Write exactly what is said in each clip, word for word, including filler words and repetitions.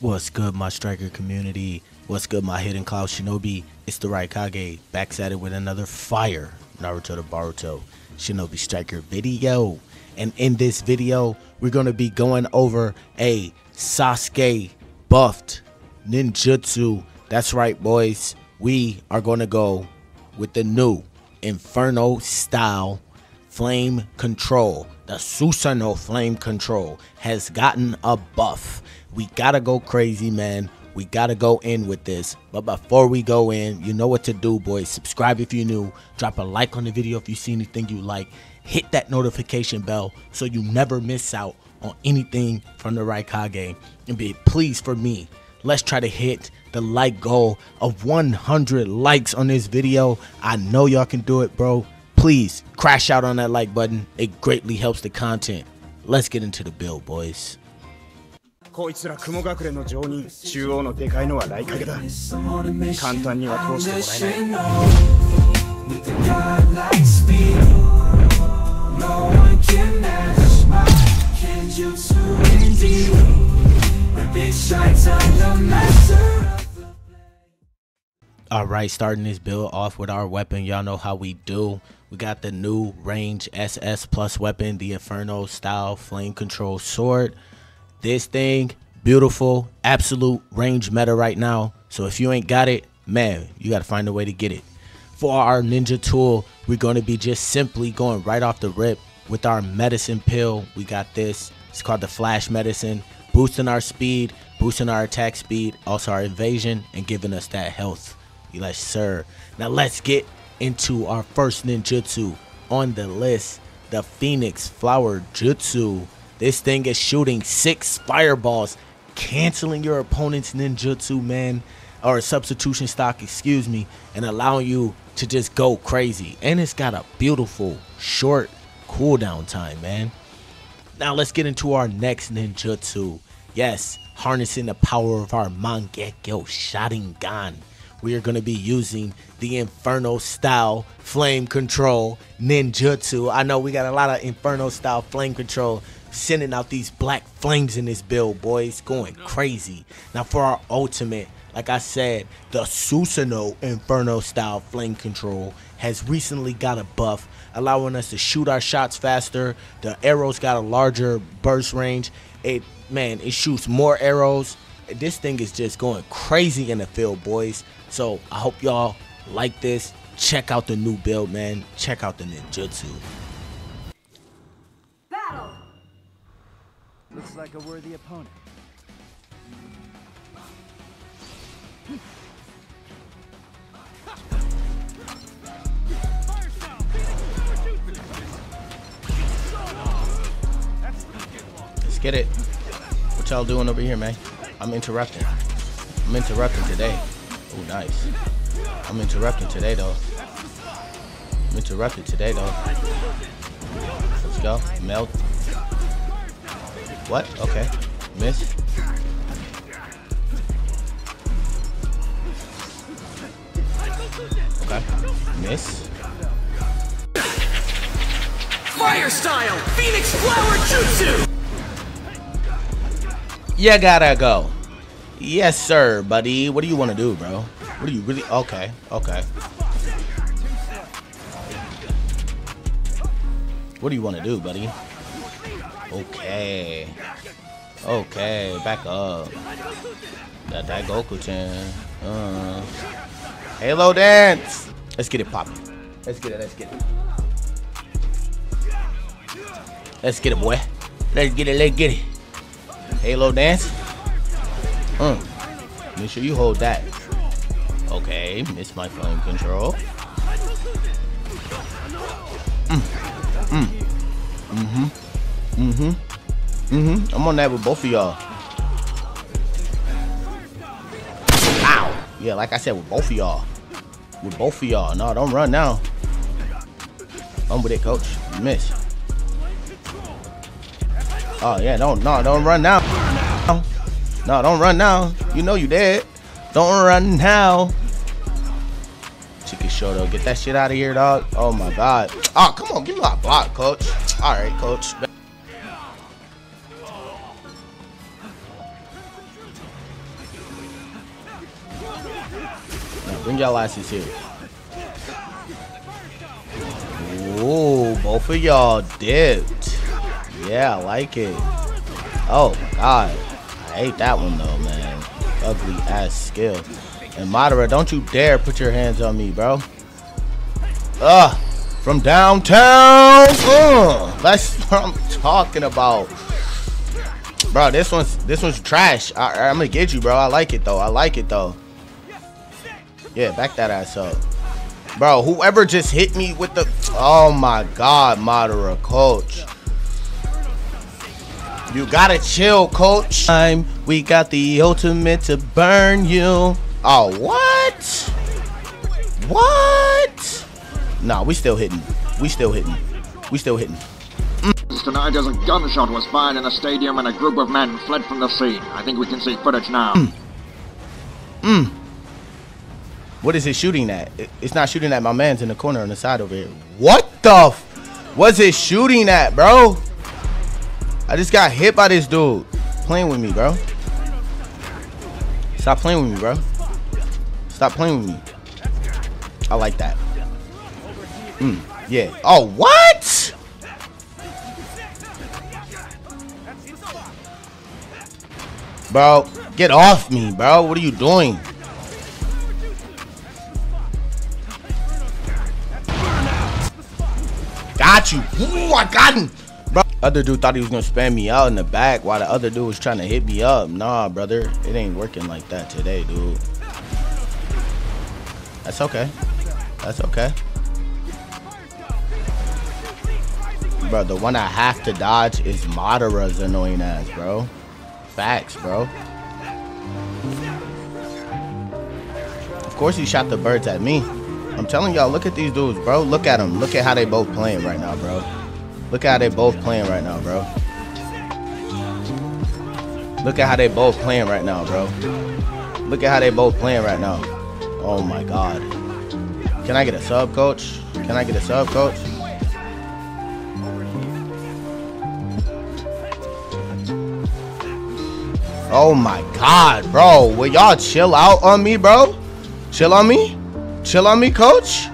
What's good, my Striker community? What's good, my hidden Cloud Shinobi? It's the Raikage, back at it with another fire Naruto to Baruto Shinobi Striker video. And in this video, we're going to be going over a Sasuke buffed ninjutsu. That's right, boys. We are going to go with the new Inferno Style Flame Control. The Susanoo Flame Control has gotten a buff. We gotta go crazy, man. We gotta go in with this. But before we go in, you know what to do, boys. Subscribe if you're new. Drop a like on the video if you see anything you like. Hit that notification bell so you never miss out on anything from the Raikage. And be pleased for me. Let's try to hit the like goal of one hundred likes on this video. I know y'all can do it, bro. Please crash out on that like button. It greatly helps the content. Let's get into the build, boys. こいつら雲隠れの上人、中央のでかいのはライカゲだ。簡単には通してもらえない。 All right, starting this build off with our weapon. Y'all know how we do. We got the new range S S plus weapon, the Inferno Style Flame Control sword. This thing, beautiful, absolute range meta right now. So if you ain't got it, man, you got to find a way to get it. For our ninja tool, we're going to be just simply going right off the rip with our medicine pill. We got this. It's called the Flash Medicine. Boosting our speed, boosting our attack speed, also our evasion, and giving us that health. Yes, sir. Now let's get into our first ninjutsu on the list, the Phoenix Flower Jutsu. This thing is shooting six fireballs, canceling your opponent's ninjutsu, man, or substitution stock, excuse me, and allowing you to just go crazy. And it's got a beautiful short cooldown time, man. Now let's get into our next ninjutsu. Yes, harnessing the power of our Mangekyo Sharingan. We are going to be using the Inferno Style Flame Control ninjutsu. I know we got a lot of Inferno Style Flame Control, sending out these black flames in this build, boys, going crazy. Now for our ultimate, like I said, the Susanoo Inferno Style Flame Control has recently got a buff, allowing us to shoot our shots faster. The arrows got a larger burst range. It, man, it shoots more arrows. This thing is just going crazy in the field, boys. So I hope y'all like this. Check out the new build, man. Check out the ninjutsu. Looks like a worthy opponent. Let's get it. What y'all doing over here, man? I'm interrupting. I'm interrupting today. Oh, nice. I'm interrupting today, though. I'm interrupting today, though. Let's go. Melt. What? Okay. Miss. Okay. Miss. Fire style! Phoenix Flower Jutsu! You gotta go. Yes, sir, buddy. What do you want to do, bro? What do you really... Okay. Okay. What do you want to do, buddy? Okay. Okay, back up. That, that Goku-chan. Uh. Halo dance! Let's get it popping. Let's get it, let's get it. Let's get it, boy. Let's get it, let's get it. Halo dance. Mm. Make sure you hold that. Okay, miss my flame control. Mm. Mm. Mm-hmm. Mm-hmm. Mm-hmm. I'm on that with both of y'all. Ow! Yeah, like I said, with both of y'all. With both of y'all. No, don't run now. I'm with it, coach. You miss. Oh yeah, don't no, don't run now. No, don't run now. You know you dead. Don't run now. Chicken shoto. Get that shit out of here, dog. Oh my god. Oh, come on, give me my block, coach. Alright, coach. Bring y'all asses here. Ooh, both of y'all dipped. Yeah, I like it. Oh my god. I hate that one though, man. Ugly ass skill. And Madara, don't you dare put your hands on me, bro. Ugh. From downtown. Ugh. That's what I'm talking about. Bro, this one's this one's trash. I, I'm gonna get you, bro. I like it though. I like it though. Yeah, back that ass up. Bro, whoever just hit me with the... Oh my god, Madara, coach. You gotta chill, coach. Time. We got the ultimate to burn you. Oh, what? What? Nah, we still hitting. We still hitting. We still hitting. Mm. Tonight, as a gunshot was fired in the stadium and a group of men fled from the scene. I think we can see footage now. Mm. Mm. What is it shooting at? It's not shooting at my man's in the corner on the side over here. What the f? What's it shooting at, bro? I just got hit by this dude. Playing with me, bro. Stop playing with me, bro. Stop playing with me. I like that. Mm, yeah. Oh, what? Bro, get off me, bro. What are you doing? Got you. Ooh, I got him. Bro. Other dude thought he was gonna spam me out in the back while the other dude was trying to hit me up. Nah, brother, it ain't working like that today, dude. That's okay. That's okay. Bro, the one I have to dodge is Madara's annoying ass, bro. Facts, bro. Of course he shot the birds at me. I'm telling y'all, look at these dudes, bro. Look at them. Look at how they both playing right now, bro. Look at how they both playing right now, bro. Look at how they both playing right now, bro. Look at how they both playing right now. Oh, my God. Can I get a sub, coach? Can I get a sub, coach? Oh, my God, bro. Will y'all chill out on me, bro? Chill on me? Chill on me, coach.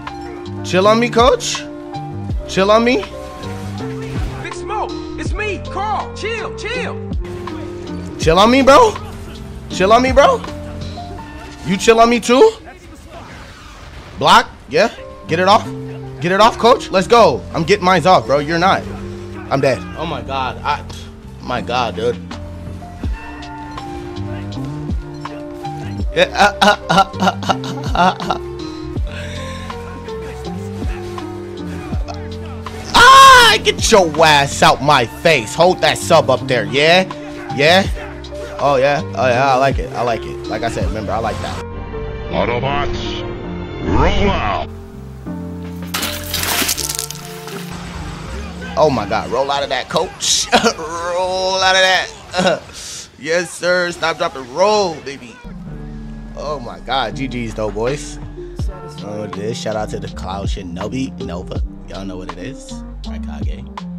Chill on me, coach. Chill on me. Big Smoke, it's me, Carl. Chill, chill. Chill on me, bro. Chill on me, bro. You chill on me too. Block, yeah. Get it off. Get it off, coach. Let's go. I'm getting mines off, bro. You're not. I'm dead. Oh my god. I. My god, dude. Yeah. Uh, uh, uh, uh, uh, uh, uh. Get your ass out my face. Hold that sub up there. Yeah. Yeah. Oh, yeah. Oh, yeah. I like it. I like it. Like I said, remember, I like that. Autobots, roll out. Oh, my God. Roll out of that, coach. Roll out of that. Uh, yes, sir. Stop, drop, and roll, baby. Oh, my God. G G's, though, boys. Oh, this. Shout out to the Cloud Shinobi, Nova. Y'all know what it is. Raikage.